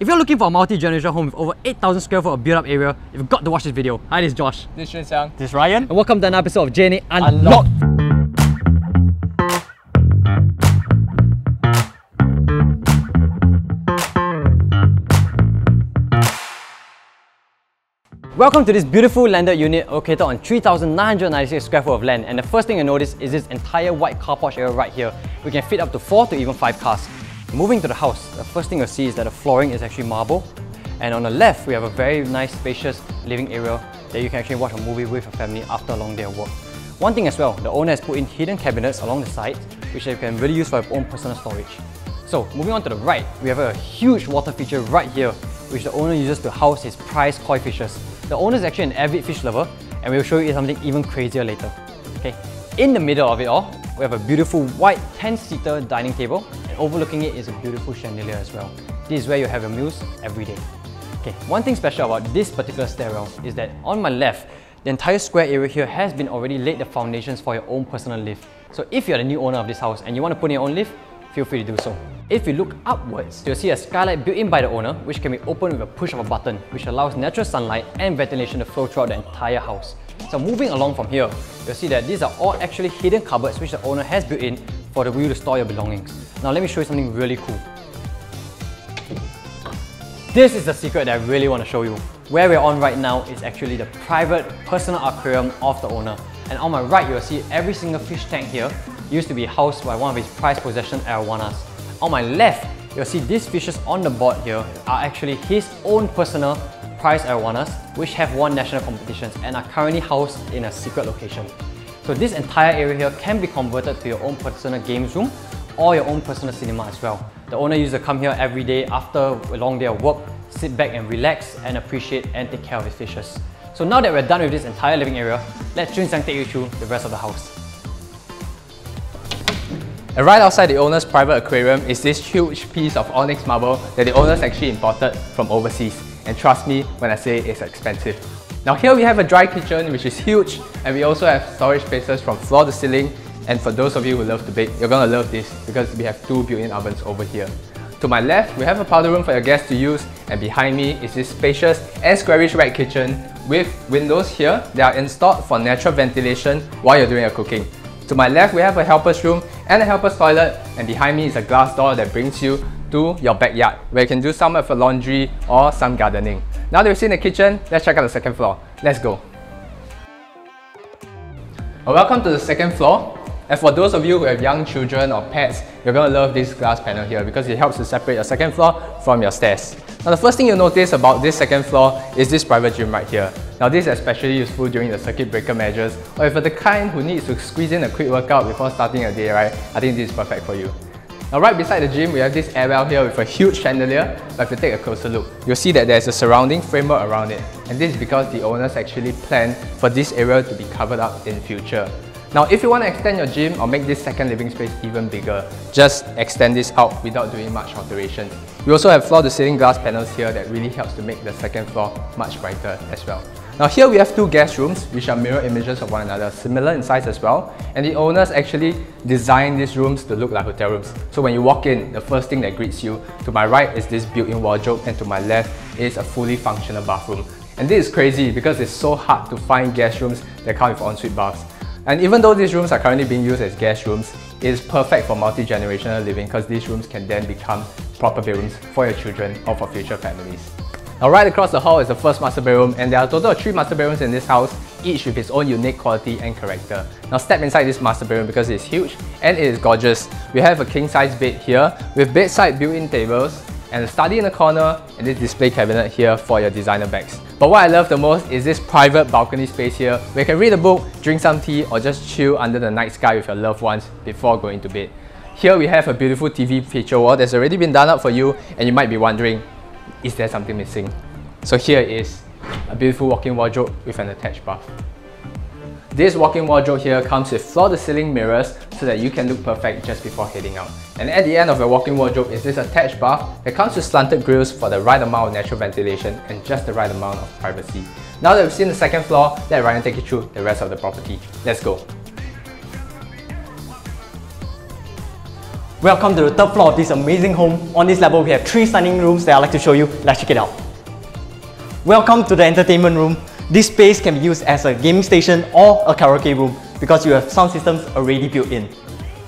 If you're looking for a multi-generational home with over 8,000 square foot of built-up area, you've got to watch this video. Hi, this is Josh. This is Shin Chiang. This is Ryan. And welcome to another episode of JNA Unlocked. Welcome to this beautiful landed unit located on 3,996 square foot of land, and the first thing you notice is this entire white car porch area right here. We can fit up to 4 to even 5 cars. Moving to the house, the first thing you'll see is that the flooring is actually marble, and on the left we have a very nice spacious living area that you can actually watch a movie with your family after a long day of work. One thing as well, the owner has put in hidden cabinets along the side which you can really use for your own personal storage. So moving on to the right, we have a huge water feature right here which the owner uses to house his prized koi fishes. The owner is actually an avid fish lover, and we'll show you something even crazier later. Okay, in the middle of it all, we have a beautiful white 10-seater dining table, and overlooking it is a beautiful chandelier as well. This is where you have your meals every day. Okay, one thing special about this particular stairwell is that on my left, the entire square area here has been already laid the foundations for your own personal lift. So if you're the new owner of this house and you want to put in your own lift, feel free to do so. If you look upwards, you'll see a skylight built in by the owner which can be opened with a push of a button, which allows natural sunlight and ventilation to flow throughout the entire house. So moving along from here, you'll see that these are all actually hidden cupboards which the owner has built in for you to store your belongings. Now let me show you something really cool. This is the secret that I really want to show you. Where we're on right now is actually the private personal aquarium of the owner. And on my right, you'll see every single fish tank here used to be housed by one of his prized possession, arowanas. On my left, you'll see these fishes on the board here are actually his own personal prized arowanas which have won national competitions and are currently housed in a secret location. So this entire area here can be converted to your own personal games room or your own personal cinema as well. The owner used to come here every day after a long day of work, sit back and relax and appreciate and take care of his fishes. So now that we're done with this entire living area, let Jun Xiang take you through the rest of the house. And right outside the owner's private aquarium is this huge piece of onyx marble that the owners actually imported from overseas. And trust me when I say it's expensive. Now here we have a dry kitchen which is huge, and we also have storage spaces from floor to ceiling. And for those of you who love to bake, you're gonna love this because we have 2 built-in ovens over here. To my left, we have a powder room for your guests to use, and behind me is this spacious and squarish red kitchen with windows here that are installed for natural ventilation while you're doing your cooking. To my left, we have a helper's room and a helper's toilet, and behind me is a glass door that brings you to your backyard where you can do some of your laundry or some gardening. Now that we've seen the kitchen, let's check out the second floor. Let's go. Well, welcome to the second floor. And for those of you who have young children or pets, you're going to love this glass panel here because it helps to separate your second floor from your stairs. Now the first thing you'll notice about this second floor is this private gym right here. Now this is especially useful during the circuit breaker measures, or if you're the kind who needs to squeeze in a quick workout before starting a day, right? I think this is perfect for you. Now right beside the gym, we have this airwell here with a huge chandelier, but if you take a closer look, you'll see that there's a surrounding framework around it. And this is because the owners actually planned for this area to be covered up in future. Now if you want to extend your gym or make this second living space even bigger, just extend this out without doing much alteration. We also have floor to ceiling glass panels here that really helps to make the second floor much brighter as well. Now here we have 2 guest rooms which are mirror images of one another, similar in size as well, and the owners actually designed these rooms to look like hotel rooms. So when you walk in, the first thing that greets you, to my right is this built-in wardrobe, and to my left is a fully functional bathroom. And this is crazy because it's so hard to find guest rooms that come with ensuite baths. And even though these rooms are currently being used as guest rooms, it is perfect for multi-generational living because these rooms can then become proper bedrooms for your children or for future families. Now right across the hall is the first master bedroom, and there are a total of 3 master bedrooms in this house, each with its own unique quality and character. Now step inside this master bedroom because it is huge and it is gorgeous. We have a king-size bed here with bedside built-in tables, and a study in the corner, and this display cabinet here for your designer bags. But what I love the most is this private balcony space here where you can read a book, drink some tea, or just chill under the night sky with your loved ones before going to bed. Here we have a beautiful TV feature wall that's already been done up for you, and you might be wondering, is there something missing? So here is a beautiful walk-in wardrobe with an attached bath. This walk-in wardrobe here comes with floor-to-ceiling mirrors so that you can look perfect just before heading out. And at the end of your walk-in wardrobe is this attached bath that comes with slanted grills for the right amount of natural ventilation and just the right amount of privacy. Now that we've seen the second floor, let Ryan take you through the rest of the property. Let's go. Welcome to the third floor of this amazing home. On this level, we have three stunning rooms that I'd like to show you. Let's check it out. Welcome to the entertainment room. This space can be used as a gaming station or a karaoke room because you have sound systems already built in.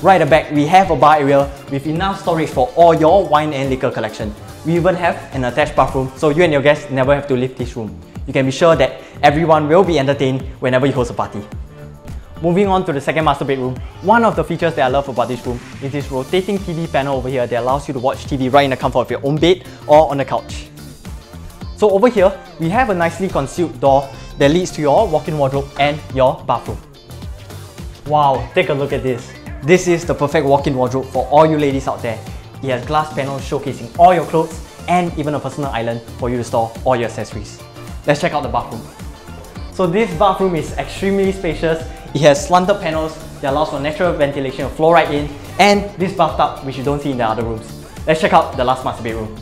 Right at the back, we have a bar area with enough storage for all your wine and liquor collection. We even have an attached bathroom, so you and your guests never have to leave this room. You can be sure that everyone will be entertained whenever you host a party. Moving on to the second master bedroom, one of the features that I love about this room is this rotating TV panel over here that allows you to watch TV right in the comfort of your own bed or on the couch. So over here, we have a nicely concealed door that leads to your walk-in wardrobe and your bathroom. Wow, take a look at this. This is the perfect walk-in wardrobe for all you ladies out there. It has glass panels showcasing all your clothes and even a personal island for you to store all your accessories. Let's check out the bathroom. So this bathroom is extremely spacious. It has slanted panels that allows for natural ventilation of flow right in, and this bathtub which you don't see in the other rooms. Let's check out the last master bedroom.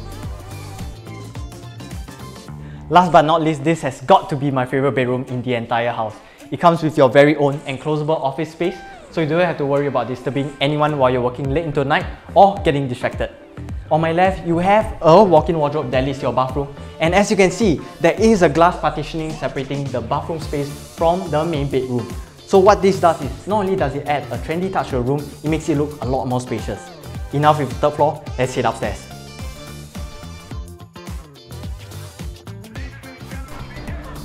Last but not least, this has got to be my favorite bedroom in the entire house. It comes with your very own enclosable office space, so you don't have to worry about disturbing anyone while you're working late into the night or getting distracted. On my left, you have a walk-in wardrobe that leads to your bathroom, and as you can see, there is a glass partitioning separating the bathroom space from the main bedroom. So what this does is, not only does it add a trendy touch to the room, it makes it look a lot more spacious. Enough with the third floor, let's head upstairs.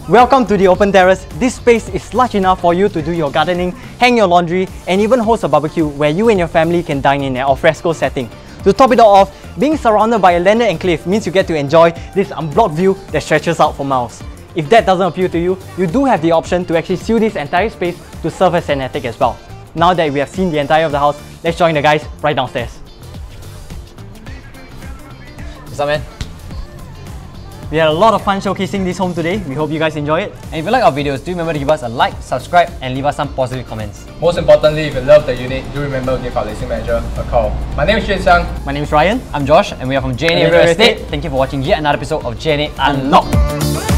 Welcome to the open terrace. This space is large enough for you to do your gardening, hang your laundry, and even host a barbecue where you and your family can dine in an alfresco setting. To top it all off, being surrounded by a landed enclave means you get to enjoy this unblocked view that stretches out for miles. If that doesn't appeal to you, you do have the option to actually seal this entire space to serve as an attic as well. Now that we have seen the entire of the house, let's join the guys right downstairs. What's up, man? We had a lot of fun showcasing this home today. We hope you guys enjoy it. And if you like our videos, do remember to give us a like, subscribe, and leave us some positive comments. Most importantly, if you love the unit, do remember to give our listing manager a call. My name is Shin Chiang. My name is Ryan. I'm Josh, and we are from JNA Real Estate. Thank you for watching yet another episode of JNA Unlocked.